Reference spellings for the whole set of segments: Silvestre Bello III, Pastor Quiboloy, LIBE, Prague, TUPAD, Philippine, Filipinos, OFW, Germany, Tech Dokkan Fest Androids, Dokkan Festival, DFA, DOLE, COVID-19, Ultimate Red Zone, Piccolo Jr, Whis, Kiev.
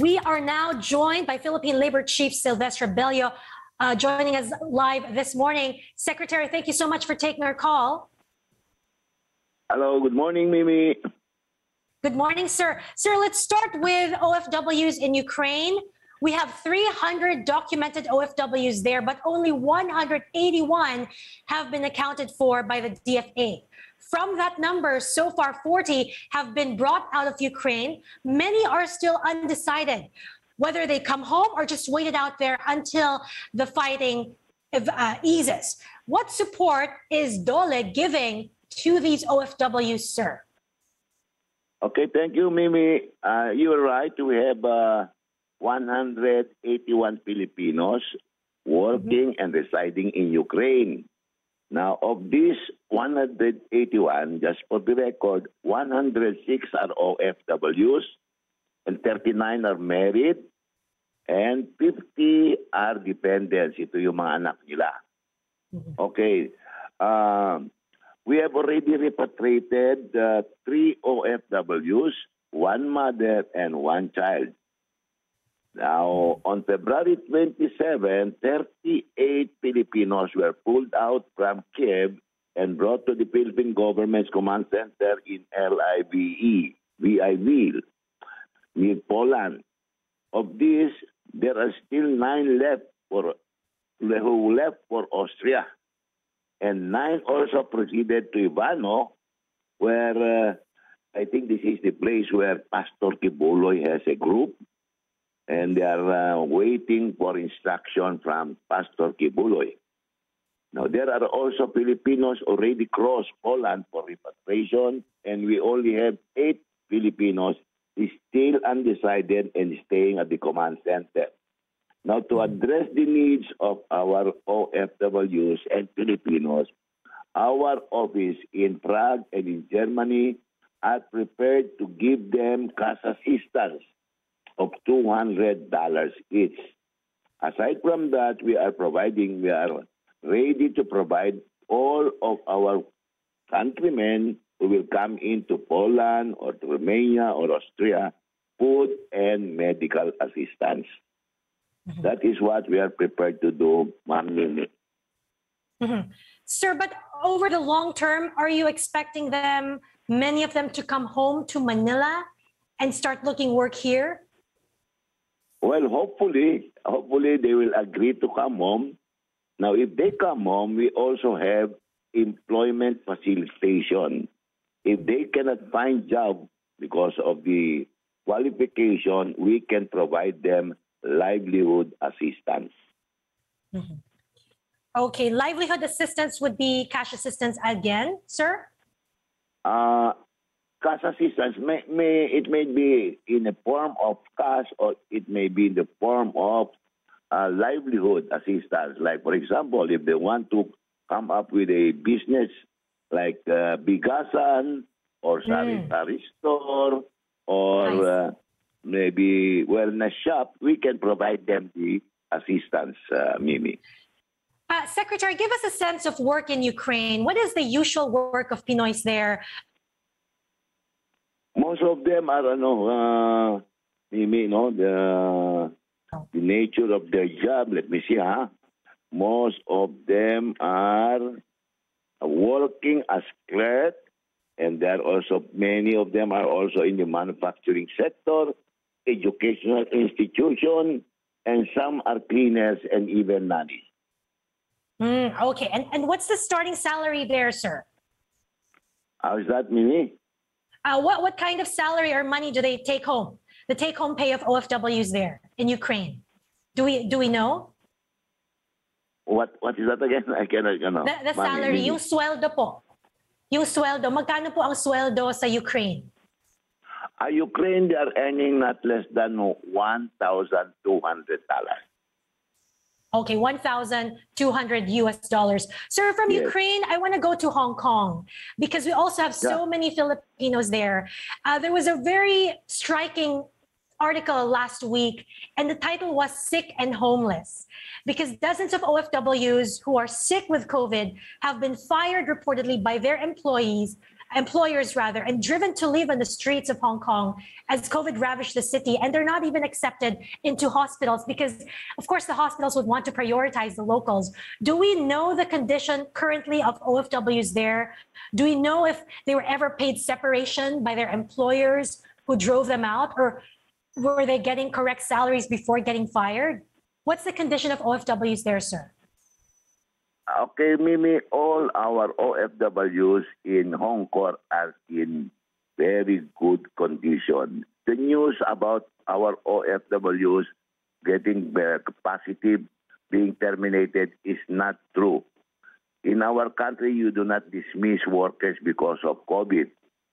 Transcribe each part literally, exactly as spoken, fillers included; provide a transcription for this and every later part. We are now joined by Philippine Labor Chief Silvestre Bello, uh, joining us live this morning. Secretary, thank you so much for taking our call. Hello, good morning, Mimi. Good morning, sir. Sir, let's start with O F Ws in Ukraine. We have three hundred documented O F Ws there, but only one hundred eighty-one have been accounted for by the D F A. From that number, so far forty have been brought out of Ukraine. Many are still undecided whether they come home or just waited out there until the fighting uh, eases. What support is DOLE giving to these O F Ws, sir? Okay, thank you, Mimi. Uh, you are right. We have uh, one hundred eighty-one Filipinos working mm-hmm. and residing in Ukraine. Now, of these one hundred eighty-one, just for the record, one hundred six are O F Ws, and thirty-nine are married, and fifty are dependents. Ito yung mga anak nila. Okay. Uh, we have already repatriated uh, three O F Ws, one mother and one child. Now, on February twenty-seventh, thirty-eight Filipinos were pulled out from Kiev and brought to the Philippine government's command center in LIBE, V I V, near Poland. Of these, there are still nine left for who left for Austria, and nine also proceeded to Ivano, where uh, I think this is the place where Pastor Quiboloy has a group. And they are uh, waiting for instruction from Pastor Quiboloy. Now, there are also Filipinos already crossed Poland for repatriation, and we only have eight Filipinos still undecided and staying at the command center. Now, to address the needs of our O F Ws and Filipinos, our office in Prague and in Germany are prepared to give them cash assistance of two hundred dollars each. Aside from that, we are providing, we are ready to provide all of our countrymen who will come into Poland or to Romania or Austria, food and medical assistance. Mm-hmm. That is what we are prepared to do, Ma'am Mimi. Mm-hmm. Sir, but over the long term, are you expecting them, many of them, to come home to Manila and start looking work here? Well, hopefully, hopefully they will agree to come home. Now, if they come home, we also have employment facilitation. If they cannot find job because of the qualification, we can provide them livelihood assistance. Mm-hmm. Okay, livelihood assistance would be cash assistance again, sir? Uh, Cash assistance, may, may, it may be in the form of cash or it may be in the form of uh, livelihood assistance. Like, for example, if they want to come up with a business like uh, Bigasan or Sari Sari mm. store or nice. uh, maybe wellness shop, we can provide them the assistance, uh, Mimi. Uh, Secretary, give us a sense of work in Ukraine. What is the usual work of Pinoys there? Most of them are, ano, uh, you know, the, the nature of their job. Let me see, huh? Most of them are working as clerk, and there are also many of them are also in the manufacturing sector, educational institution, and some are cleaners and even nannies. Mm, okay, and and what's the starting salary there, sir? How is that, Mimi? Uh, what, what kind of salary or money do they take home? The take-home pay of O F Ws there in Ukraine. Do we do we know? What what is that again? I cannot, you know. The, the salary, Mami, yung sweldo po. Yung sweldo. Magkano po ang sweldo sa Ukraine? Uh, Ukraine, they are earning not less than one thousand two hundred dollars. Okay, one thousand two hundred U S dollars. Sir, from yes. Ukraine, I want to go to Hong Kong because we also have so yeah. many Filipinos there. Uh, there was a very striking article last week, and the title was Sick and Homeless, because dozens of O F Ws who are sick with COVID have been fired reportedly by their employees employers rather, and driven to live on the streets of Hong Kong as COVID ravaged the city. And they're not even accepted into hospitals because, of course, the hospitals would want to prioritize the locals. Do we know the condition currently of O F Ws there? Do we know if they were ever paid separation by their employers who drove them out, or were they getting correct salaries before getting fired? What's the condition of O F Ws there, sir? Okay, Mimi, all our O F Ws in Hong Kong are in very good condition. The news about our O F Ws getting positive, being terminated is not true. In our country, you do not dismiss workers because of COVID.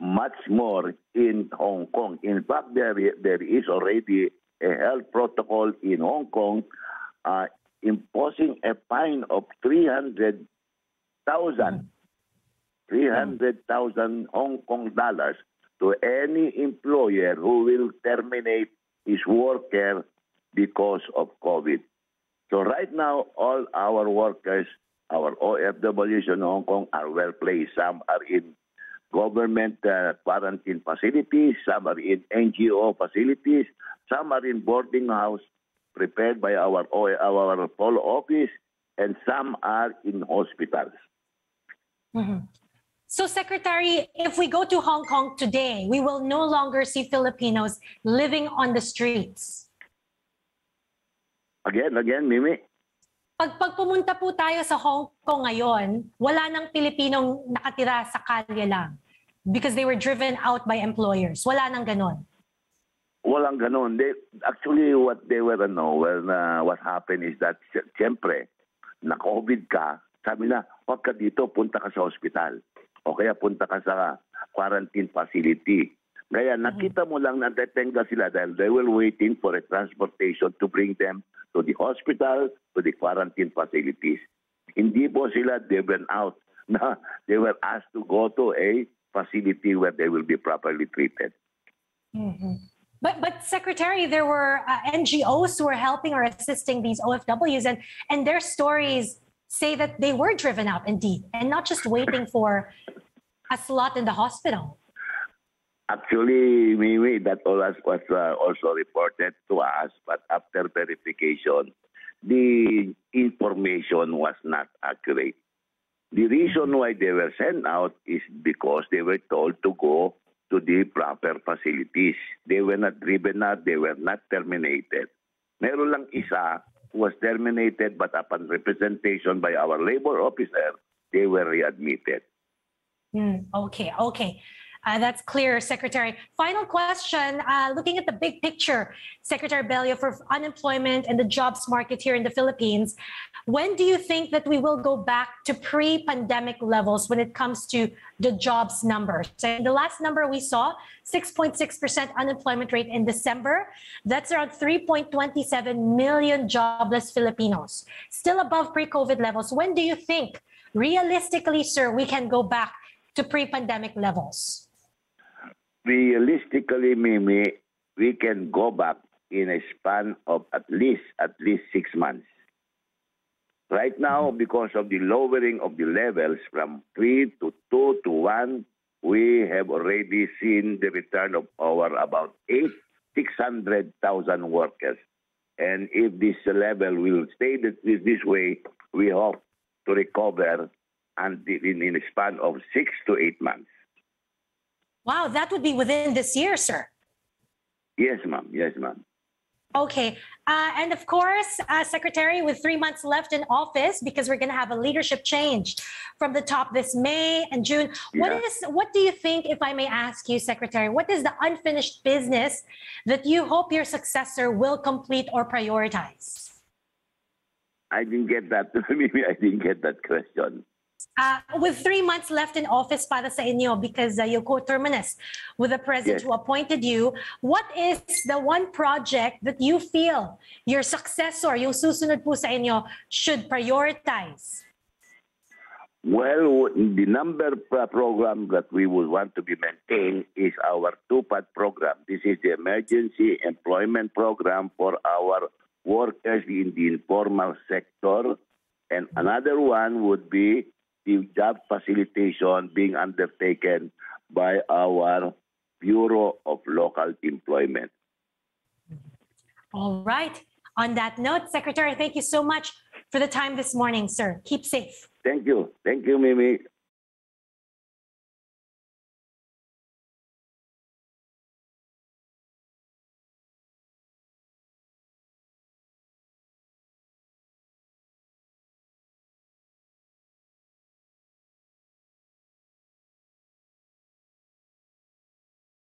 Much more in Hong Kong. In fact, there, there is already a health protocol in Hong Kong uh, imposing a fine of three hundred thousand three hundred thousand Hong Kong dollars to any employer who will terminate his worker because of COVID. So right now, all our workers, our O F Ws in Hong Kong are well placed. Some are in government uh, quarantine facilities, some are in N G O facilities, some are in boarding house prepared by our our polo office, and some are in hospitals. Mm-hmm. So, Secretary, if we go to Hong Kong today, we will no longer see Filipinos living on the streets. Again, again, Mimi. Pag, pag pumunta po tayo sa Hong Kong ngayon, wala nang Pilipinong nakatira sa kalye lang because they were driven out by employers. Wala nang ganon. Walang ganon. They, actually, what they were, ano, well, uh, what happened is that, siyempre, na-COVID ka, sabi na, huwag ka dito, punta ka sa hospital. O kaya punta ka sa quarantine facility. Kaya nakita mo lang na detenga sila dahil they were waiting for a transportation to bring them to the hospital, to the quarantine facilities. Hindi po sila driven out. Na they were asked to go to a facility where they will be properly treated. Mm-hmm. But, but Secretary, there were uh, N G Os who were helping or assisting these O F Ws, and, and their stories say that they were driven out indeed, and not just waiting for a slot in the hospital. Actually, Mimi, that was also reported to us, but after verification, the information was not accurate. The reason why they were sent out is because they were told to go to the proper facilities. They were not driven out, they were not terminated. Meron lang isa was terminated, but upon representation by our labor officer, they were readmitted. Mm, okay, okay. Uh, that's clear, Secretary. Final question, uh, looking at the big picture, Secretary Bello, for unemployment and the jobs market here in the Philippines, when do you think that we will go back to pre-pandemic levels when it comes to the jobs numbers? So the last number we saw, six point six percent unemployment rate in December. That's around three point two seven million jobless Filipinos, still above pre-COVID levels. When do you think, realistically, sir, we can go back to pre-pandemic levels? Realistically, Mimi, we can go back in a span of at least at least six months. Right now, because of the lowering of the levels from three to two to one, we have already seen the return of our about eight six hundred thousand workers. And if this level will stay this way, we hope to recover and in in a span of six to eight months. Wow, that would be within this year, sir. Yes, ma'am. Yes, ma'am. Okay. Uh, and of course, uh, Secretary, with three months left in office, because we're going to have a leadership change from the top this May and June. Yeah. What is? What do you think, if I may ask you, Secretary, what is the unfinished business that you hope your successor will complete or prioritize? I didn't get that. Maybe I didn't get that question. Uh, with three months left in office para sa inyo, because uh, you're co-terminus with the president yes. who appointed you, what is the one project that you feel your successor, yung susunod po sa inyo, should prioritize? Well, the number program that we would want to be maintained is our TUPAD program. This is the Emergency Employment Program for our workers in the informal sector. And another one would be the job facilitation being undertaken by our Bureau of Local Employment. All right. On that note, Secretary, thank you so much for the time this morning, sir. Keep safe. Thank you. Thank you, Mimi.